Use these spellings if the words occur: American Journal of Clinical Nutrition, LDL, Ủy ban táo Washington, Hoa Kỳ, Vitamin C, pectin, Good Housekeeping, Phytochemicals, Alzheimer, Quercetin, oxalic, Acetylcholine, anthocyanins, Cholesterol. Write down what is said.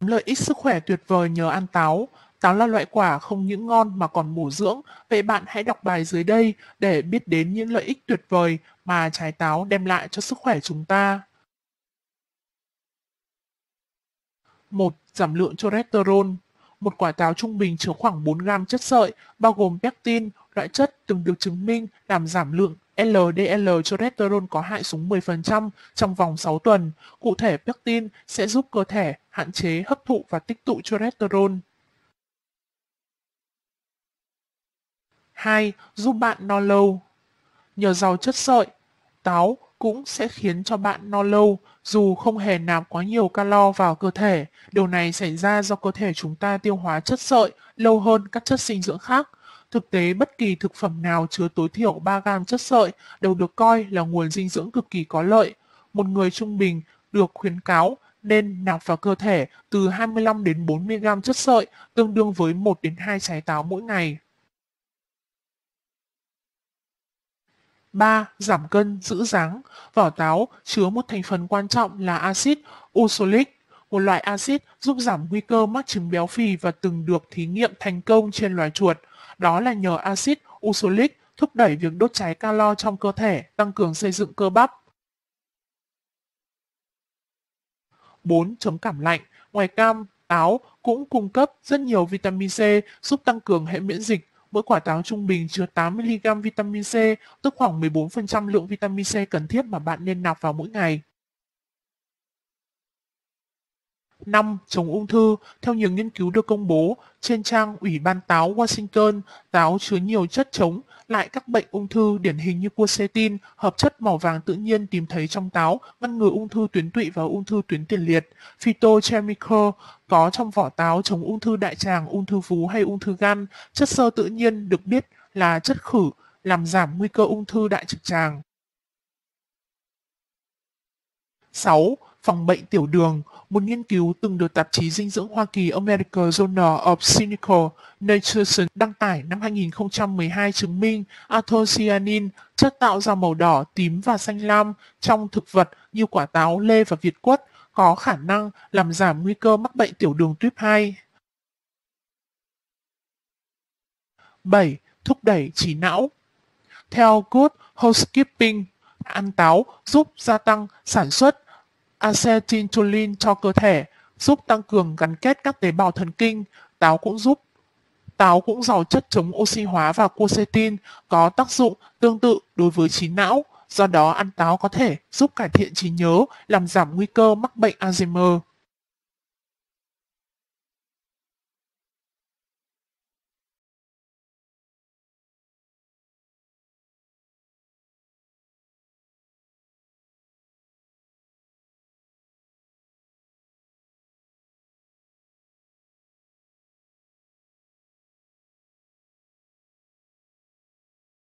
Lợi ích sức khỏe tuyệt vời nhờ ăn táo. Táo là loại quả không những ngon mà còn bổ dưỡng, vậy bạn hãy đọc bài dưới đây để biết đến những lợi ích tuyệt vời mà trái táo đem lại cho sức khỏe chúng ta. 1. Giảm lượng cholesterol. Một quả táo trung bình chứa khoảng 4 gram chất xợi, bao gồm pectin, loại chất từng được chứng minh làm giảm lượng LDL cholesterol có hại xuống 10% trong vòng 6 tuần. Cụ thể, pectin sẽ giúp cơ thể hạn chế hấp thụ và tích tụ cholesterol. 2. Giúp bạn no lâu. Nhờ giàu chất xợi, táo cũng sẽ khiến cho bạn no lâu dù không hề nạp quá nhiều calo vào cơ thể. Điều này xảy ra do cơ thể chúng ta tiêu hóa chất xợi lâu hơn các chất dinh dưỡng khác. Thực tế, bất kỳ thực phẩm nào chứa tối thiểu 3 gram chất xợi đều được coi là nguồn dinh dưỡng cực kỳ có lợi. Một người trung bình được khuyến cáo nên nạp vào cơ thể từ 25 đến 40 gram chất xợi, tương đương với 1 đến 2 trái táo mỗi ngày. 3. Giảm cân, giữ dáng. Vỏ táo chứa một thành phần quan trọng là axit oxalic, một loại axit giúp giảm nguy cơ mắc chứng béo phì và từng được thí nghiệm thành công trên loài chuột. Đó là nhờ axit oxalic thúc đẩy việc đốt cháy calo trong cơ thể, tăng cường xây dựng cơ bắp. 4. Chống cảm lạnh. Ngoài cam, táo cũng cung cấp rất nhiều vitamin C giúp tăng cường hệ miễn dịch. Mỗi quả táo trung bình chứa 8 mg vitamin C, tức khoảng 14% lượng vitamin C cần thiết mà bạn nên nạp vào mỗi ngày. 5. Chống ung thư. Theo nhiều nghiên cứu được công bố trên trang Ủy ban táo Washington, táo chứa nhiều chất chống lại các bệnh ung thư điển hình như quercetin, hợp chất màu vàng tự nhiên tìm thấy trong táo, ngăn ngừa ung thư tuyến tụy và ung thư tuyến tiền liệt. Phytochemicals có trong vỏ táo chống ung thư đại tràng, ung thư vú hay ung thư gan. Chất xơ tự nhiên được biết là chất khử, làm giảm nguy cơ ung thư đại trực tràng. 6. Phòng bệnh tiểu đường. Một nghiên cứu từng được tạp chí dinh dưỡng Hoa Kỳ American Journal of Clinical Nutrition đăng tải năm 2012 chứng minh anthocyanin, chất tạo ra màu đỏ, tím và xanh lam trong thực vật như quả táo, lê và việt quất, có khả năng làm giảm nguy cơ mắc bệnh tiểu đường tuyếp 2. 7. Thúc đẩy trí não. Theo Good Housekeeping, ăn táo giúp gia tăng sản xuất Acetylcholine cho cơ thể, giúp tăng cường gắn kết các tế bào thần kinh. Táo cũng giàu chất chống oxy hóa và quercetin, có tác dụng tương tự đối với trí não. Do đó, ăn táo có thể giúp cải thiện trí nhớ, làm giảm nguy cơ mắc bệnh Alzheimer.